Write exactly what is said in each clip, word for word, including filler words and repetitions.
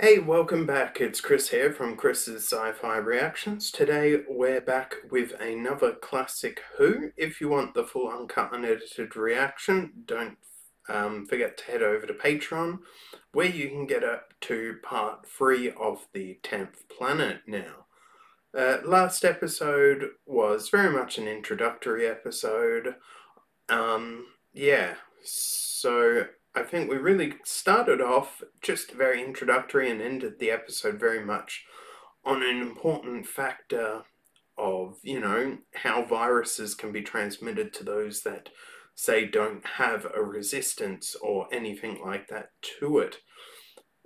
Hey, welcome back. It's Chris here from Chris's Sci-Fi Reactions. Today we're back with another Classic Who. If you want the full uncut unedited reaction, don't um, forget to head over to Patreon, where you can get up to part three of the Tenth Planet now. Uh, last episode was very much an introductory episode. Um, yeah, so I think we really started off just very introductory and ended the episode very much on an important factor of, you know, how viruses can be transmitted to those that, say, don't have a resistance or anything like that to it.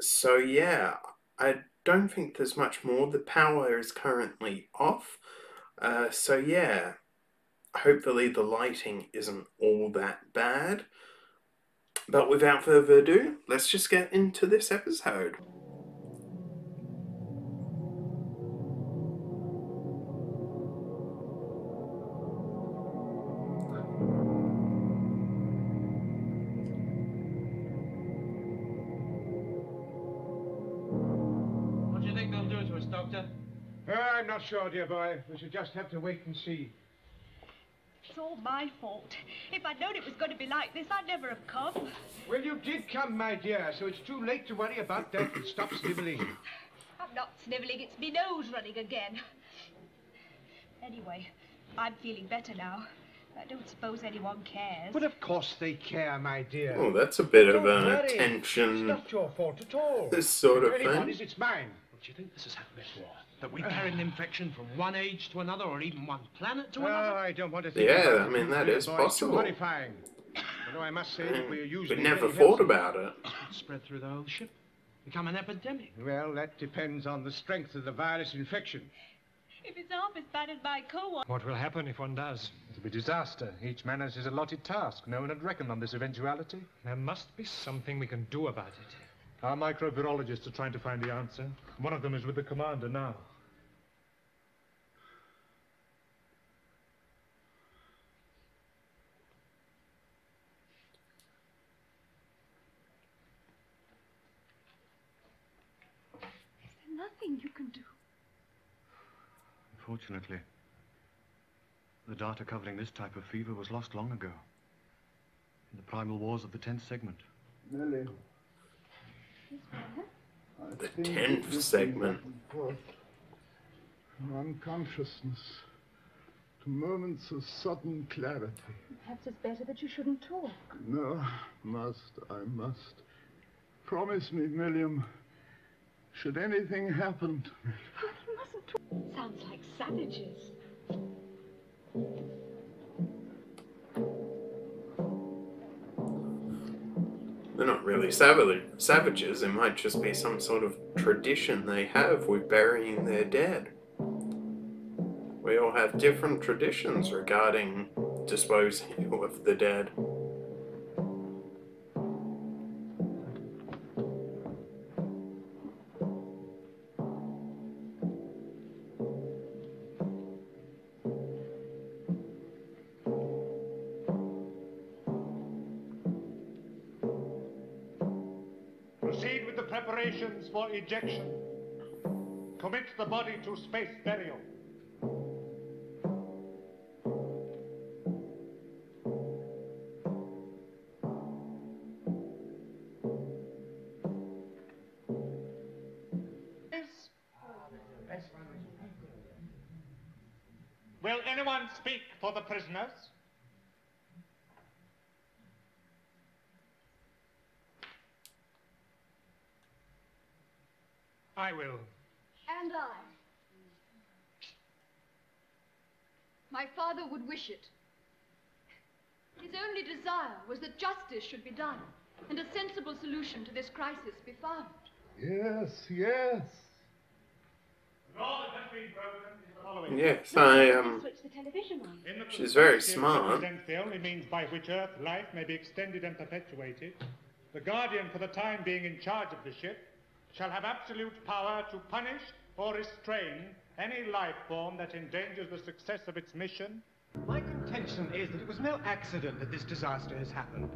So, yeah, I don't think there's much more. The power is currently off. Uh, so, yeah, hopefully the lighting isn't all that bad. But without further ado, let's just get into this episode. What do you think they'll do to us, Doctor? Uh, I'm not sure, dear boy. We should just have to wait and see. It's all my fault. If I'd known it was going to be like this, I'd never have come. Well, you did come, my dear, so it's too late to worry about that. Stop snivelling. I'm not snivelling. It's me nose running again. Anyway, I'm feeling better now. I don't suppose anyone cares. But of course they care, my dear. Oh, that's a bit don't of an worry. Attention. It's not your fault at all. This sort if of thing. Is, it's mine. Do you think this has happened before? That we carried an infection from one age to another, or even one planet to another? Oh, I don't want to think yeah, about I mean, that is boy, possible. Horrifying. Although I must say that we're using we never thought about it. Spread through the whole ship. Become an epidemic. Well, that depends on the strength of the virus infection. If it's half as bad as my co-op... What will happen if one does? It'll be disaster. Each manages his allotted task. No one had reckoned on this eventuality. There must be something we can do about it. Our microbiologists are trying to find the answer. One of them is with the commander now. Is there nothing you can do? Unfortunately, the data covering this type of fever was lost long ago. In the primal wars of the tenth segment. Really? The tenth segment. From unconsciousness to moments of sudden clarity. Perhaps it's better that you shouldn't talk. No, must, I must. Promise me, William, should anything happen to me. But you mustn't talk. Sounds like savages. They're not really savages, it might just be some sort of tradition they have with burying their dead. We all have different traditions regarding disposing of the dead. Preparations for ejection. Commit the body to space burial. Will anyone speak for the prisoners? I will. And I. My father would wish it. His only desire was that justice should be done and a sensible solution to this crisis be found. Yes, yes. Yes, I um. She's very smart. The only means by which Earth life may be extended and perpetuated. The guardian, for the time being in charge of the ship, shall have absolute power to punish or restrain any life form that endangers the success of its mission. My contention is that it was no accident that this disaster has happened.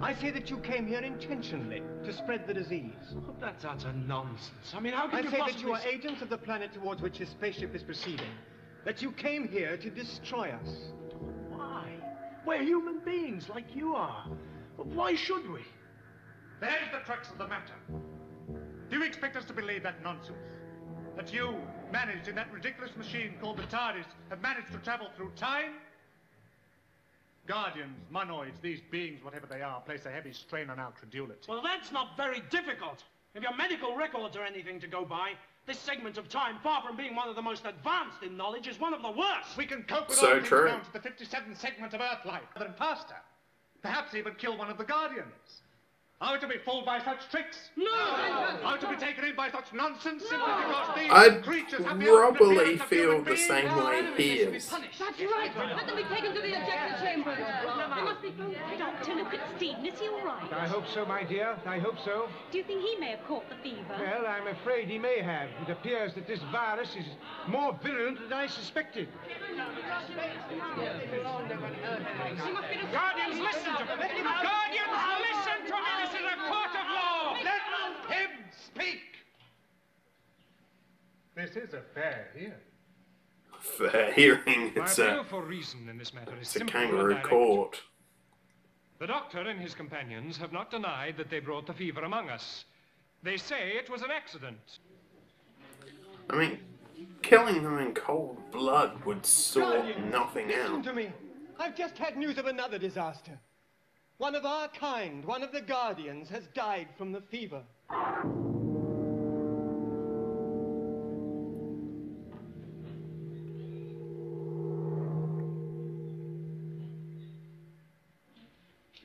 I say that you came here intentionally to spread the disease. Well, that's utter nonsense. I mean, how can I you say that you are agents of the planet towards which this spaceship is proceeding? That you came here to destroy us. Why? We're human beings like you are. But why should we? There's the crux of the matter. Do you expect us to believe that nonsense? That you, managed in that ridiculous machine called the TARDIS, have managed to travel through time? Guardians, monoids, these beings, whatever they are, place a heavy strain on our credulity. Well, that's not very difficult. If your medical records are anything to go by, this segment of time, far from being one of the most advanced in knowledge, is one of the worst. We can cope with all things down to the fifty-seventh segment of Earth life, rather than faster. Perhaps even kill one of the Guardians. Are we to be fooled by such tricks? No! Are we to be taken in by such nonsense simply because these I creatures have the probably feel the same way he is. That's right! Let them be taken to the ejection chamber! They must be fooled. Doctor, look at Stephen. Is he all right? I hope so, my dear. I hope so. Do you think he may have caught the fever? Well, I'm afraid he may have. It appears that this virus is more virulent than I suspected. Guardians, listen to me! Guardians, listen to me! This is a court of law! Let him speak! This is a fair hearing. Fair hearing? It's a, it's a kangaroo court. The doctor and his companions have not denied that they brought the fever among us. They say it was an accident. I mean, killing them in cold blood would sort nothing out. Listen to me. I've just had news of another disaster. One of our kind, one of the Guardians, has died from the fever. Do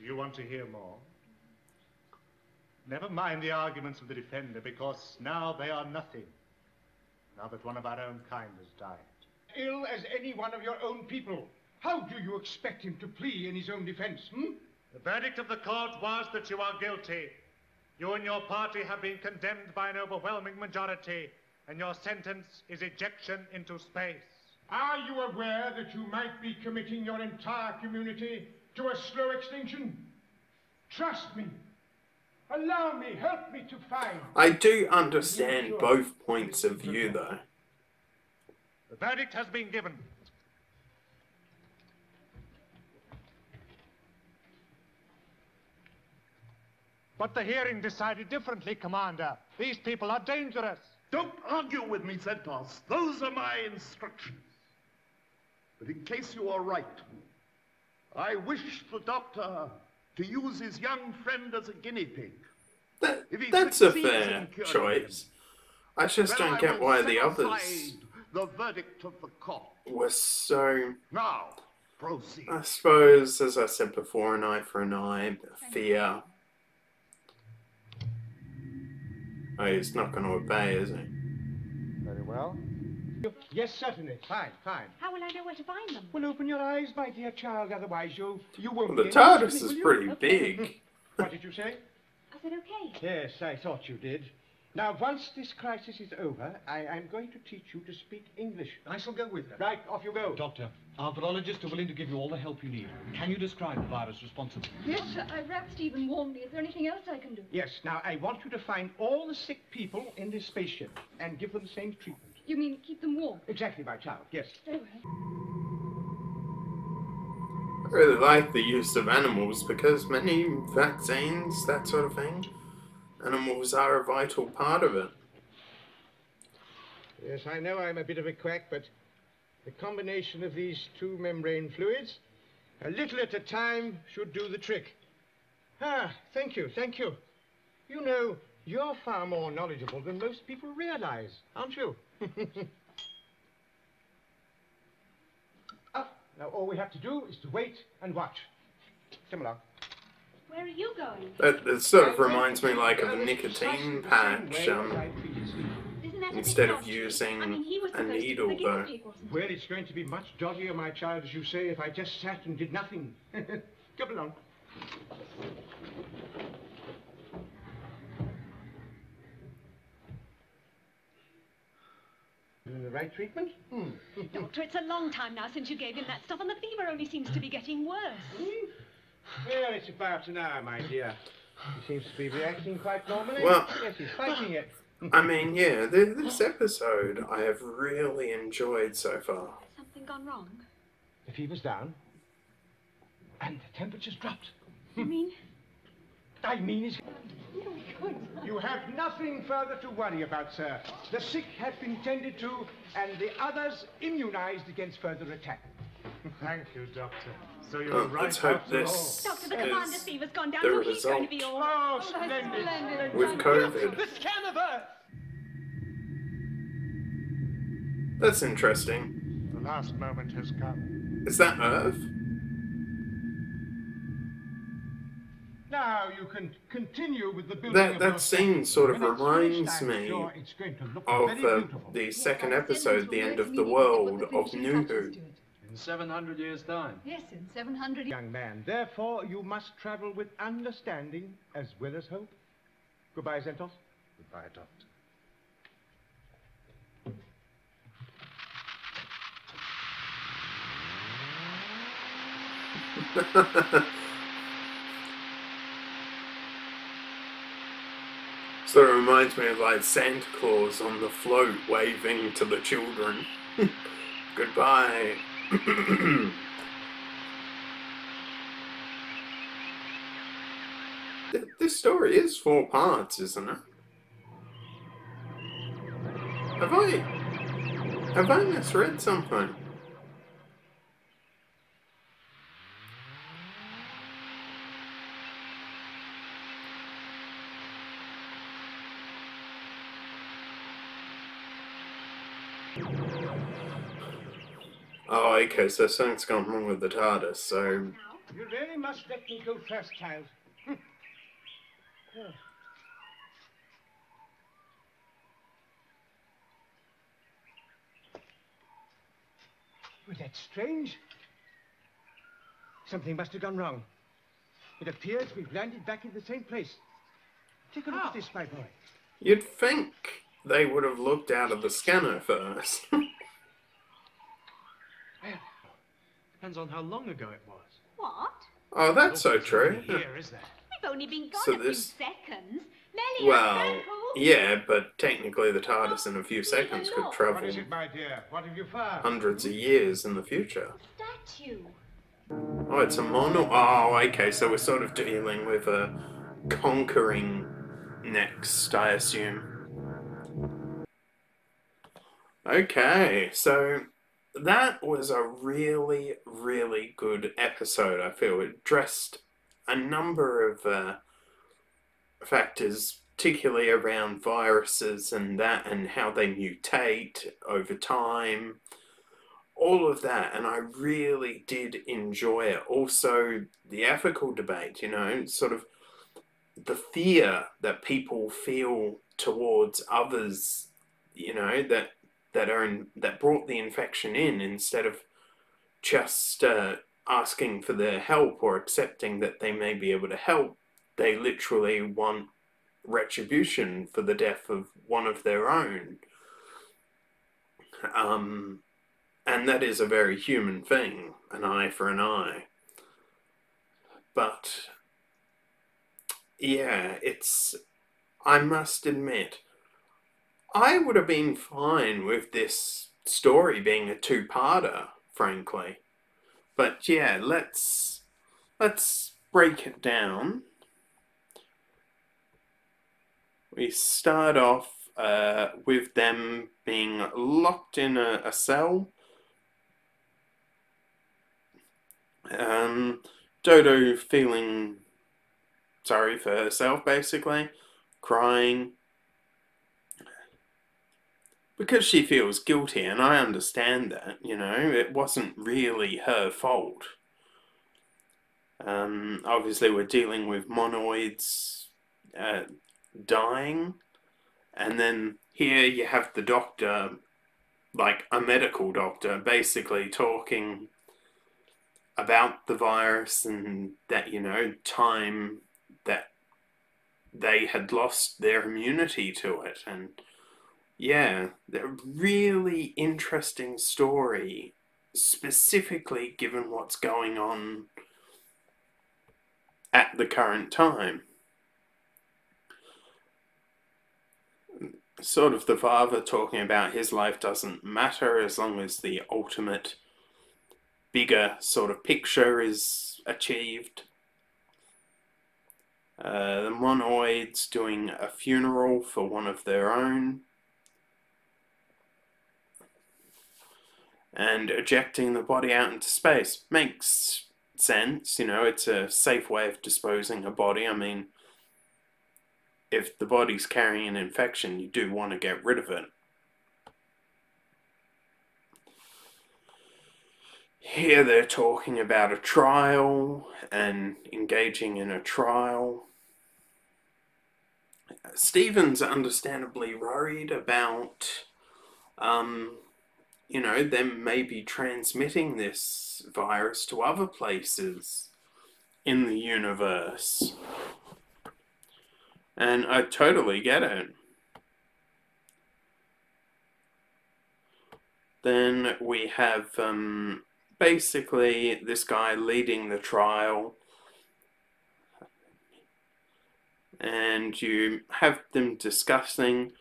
you want to hear more? Never mind the arguments of the defender, because now they are nothing. Now that one of our own kind has died. Ill as any one of your own people. How do you expect him to plead in his own defense, hmm? The verdict of the court was that you are guilty. You and your party have been condemned by an overwhelming majority, and your sentence is ejection into space. Are you aware that you might be committing your entire community to a slow extinction? Trust me. Allow me, help me to find... I do understand both points of view, though. The verdict has been given. But the hearing decided differently, Commander. These people are dangerous. Don't argue with me, Zentos. Those are my instructions. But in case you are right, I wish the doctor to use his young friend as a guinea pig. That, that's a fair choice. I just don't get why the others the verdict of the court were so... Now, proceed. I suppose, as I said before, an eye for an eye, fear... Oh, it's not going to obey, is it? Very well. Yes, certainly. Fine, fine. How will I know where to find them? Well, open your eyes, my dear child, otherwise you, you won't well, the TARDIS is pretty okay. big. What did you say? I said okay. Yes, I thought you did. Now, once this crisis is over, I am going to teach you to speak English. I shall go with her. Right, off you go. Doctor, our virologists are willing to give you all the help you need. Can you describe the virus responsibly? Yes, I wrapped Stephen warmly. Is there anything else I can do? Yes, now, I want you to find all the sick people in this spaceship and give them the same treatment. You mean keep them warm? Exactly, my child, yes. Very well. I really like the use of animals because many vaccines, that sort of thing, animals are a vital part of it. Yes, I know I'm a bit of a quack, but the combination of these two membrane fluids, a little at a time, should do the trick. Ah, thank you, thank you. You know, you're far more knowledgeable than most people realize, aren't you? Ah, now all we have to do is to wait and watch. Come along. Where are you going? That, that sort of reminds me like of a nicotine patch, um, instead of using a needle, though. Well, it's going to be much dodgier, my child, as you say, if I just sat and did nothing. Come along. The right treatment? Hmm. Doctor, it's a long time now since you gave him that stuff, and the fever only seems to be getting worse. Hmm? Well, it's about an hour, my dear. He seems to be reacting quite normally. Well, yes, he's fighting it. I mean, yeah, th this episode I have really enjoyed so far. Has something gone wrong? The fever's down, and the temperature's dropped. You mean? I mean it's... No, we couldn't. You have nothing further to worry about, sir. The sick have been tended to, and the others immunized against further attack. Thank you, Doctor. So you're oh, right. Let's hope this. Doctor, the commander's fever's gone down, so he's going to be all right. Oh, splendid. splendid. With COVID. The scan of Earth! That's interesting. The last moment has come. Is that Earth? Now you can continue with the building. That, of that scene sort of reminds me door, of uh, the second episode, The End of the World, of New Who. In seven hundred years' time. Yes, in seven hundred years. Young man, therefore you must travel with understanding as well as hope. Goodbye, Zentos. Goodbye, Doctor. Sort of reminds me of like Santa Claus on the float waving to the children. Goodbye. This story is four parts, isn't it? Have I... Have I misread something? Oh, okay, so something's gone wrong with the TARDIS, so... You really must let me go first, child. Hm. Oh. Well, that's strange. Something must have gone wrong. It appears we've landed back in the same place. Take a look oh. at this, my boy. You'd think they would have looked out of the scanner first. Depends on how long ago it was. What? Oh, that's so true. Here, is that? We've only been gone so a this... few seconds. Melly, well, yeah, but technically the TARDIS in a few seconds could travel it, my dear? What have you found? Hundreds of years in the future. Statue. Oh, it's a mono. Oh, okay, so we're sort of dealing with a conquering next, I assume. Okay, so... That was a really, really good episode, I feel. It addressed a number of uh, factors, particularly around viruses and that, and how they mutate over time, all of that, and I really did enjoy it. Also, the ethical debate, you know, sort of the fear that people feel towards others, you know, that That are in, that brought the infection in, instead of just uh, asking for their help or accepting that they may be able to help, they literally want retribution for the death of one of their own. Um, and that is a very human thing, an eye for an eye. But yeah, it's, I must admit, I would have been fine with this story being a two-parter, frankly. But yeah, let's let's break it down. We start off uh, with them being locked in a, a cell. Um, Dodo feeling sorry for herself, basically, crying. Because she feels guilty, and I understand that, you know, it wasn't really her fault. Um, obviously we're dealing with monoids uh, dying, and then here you have the doctor, like a medical doctor, basically talking about the virus and that, you know, time that they had lost their immunity to it, and... Yeah, a really interesting story, specifically given what's going on at the current time. Sort of the father talking about his life doesn't matter as long as the ultimate bigger sort of picture is achieved. Uh, the monoids doing a funeral for one of their own. And ejecting the body out into space. Makes sense, you know, it's a safe way of disposing a body. I mean, if the body's carrying an infection, you do want to get rid of it. Here they're talking about a trial and engaging in a trial. Stephen's understandably worried about um, you know, them maybe transmitting this virus to other places in the universe. And I totally get it. Then we have um, basically this guy leading the trial. And you have them discussing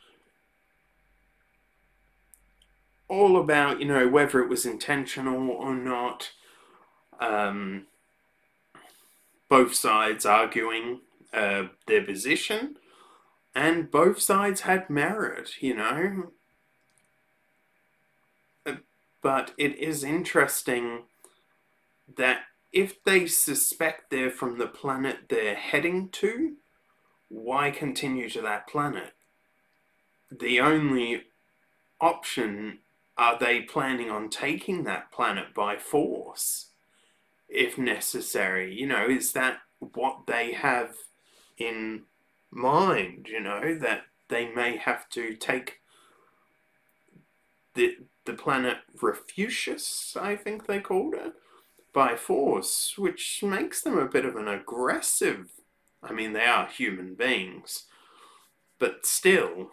all about, you know, whether it was intentional or not. Um, both sides arguing uh, their position, and both sides had merit, you know. But it is interesting that if they suspect they're from the planet they're heading to, why continue to that planet? The only option, are they planning on taking that planet by force, if necessary? You know, is that what they have in mind, you know, that they may have to take the, the planet Refusius, I think they called it, by force, which makes them a bit of an aggressive... I mean, they are human beings, but still...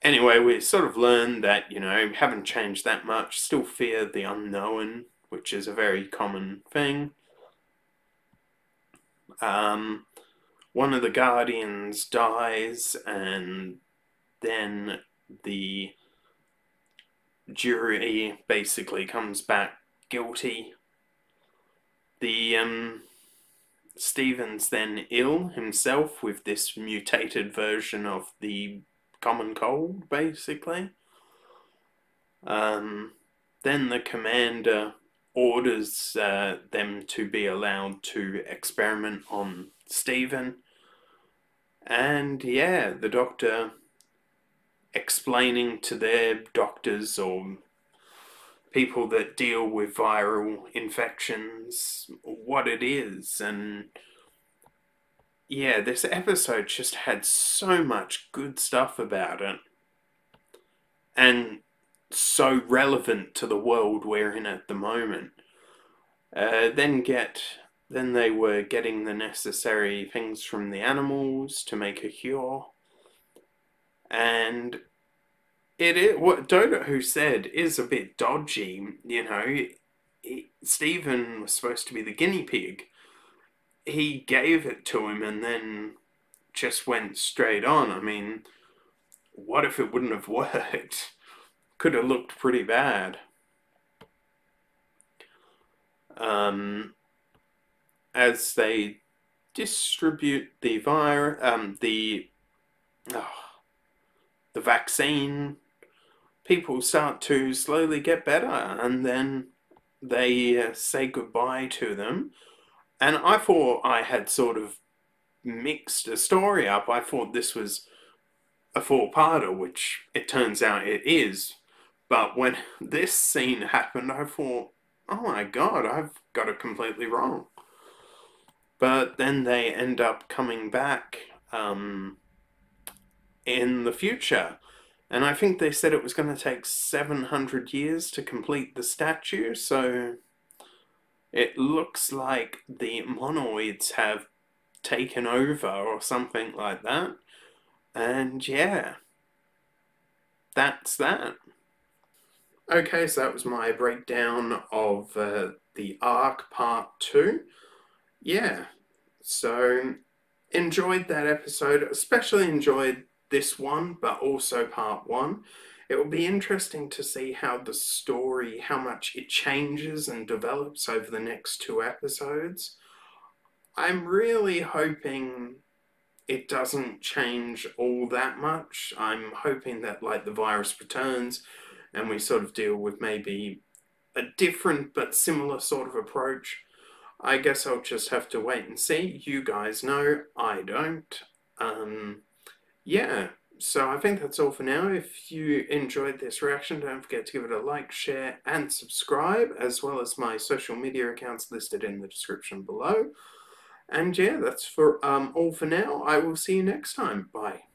Anyway, we sort of learned that, you know, haven't changed that much, still fear the unknown, which is a very common thing. Um, one of the Guardians dies, and then the jury basically comes back guilty. The, um, Stephen's then ill himself with this mutated version of the common cold, basically. Um, then the commander orders uh, them to be allowed to experiment on Stephen. And yeah, the doctor explaining to their doctors or people that deal with viral infections what it is. And yeah, this episode just had so much good stuff about it, and so relevant to the world we're in at the moment. Uh, then get, then they were getting the necessary things from the animals to make a cure, and it is what Doctor Who said is a bit dodgy. You know, he, Stephen was supposed to be the guinea pig. He gave it to him and then just went straight on. I mean, what if it wouldn't have worked? Could have looked pretty bad. Um, as they distribute the virus, um, the oh, the vaccine, people start to slowly get better, and then they uh, say goodbye to them. And I thought I had sort of mixed a story up. I thought this was a four-parter, which it turns out it is. But when this scene happened, I thought, oh my god, I've got it completely wrong. But then they end up coming back um, in the future. And I think they said it was going to take seven hundred years to complete the statue, so... it looks like the monoids have taken over or something like that. And yeah, that's that. Okay, so that was my breakdown of uh, The Ark Part two. Yeah, so enjoyed that episode, especially enjoyed this one, but also Part one. It will be interesting to see how the story, how much it changes and develops over the next two episodes. I'm really hoping it doesn't change all that much. I'm hoping that, like, the virus returns and we sort of deal with maybe a different but similar sort of approach. I guess I'll just have to wait and see. You guys know, I don't. Um, yeah, so I think that's all for now. If you enjoyed this reaction, don't forget to give it a like, share, and subscribe, as well as my social media accounts listed in the description below. And yeah, that's for um, all for now. I will see you next time. Bye.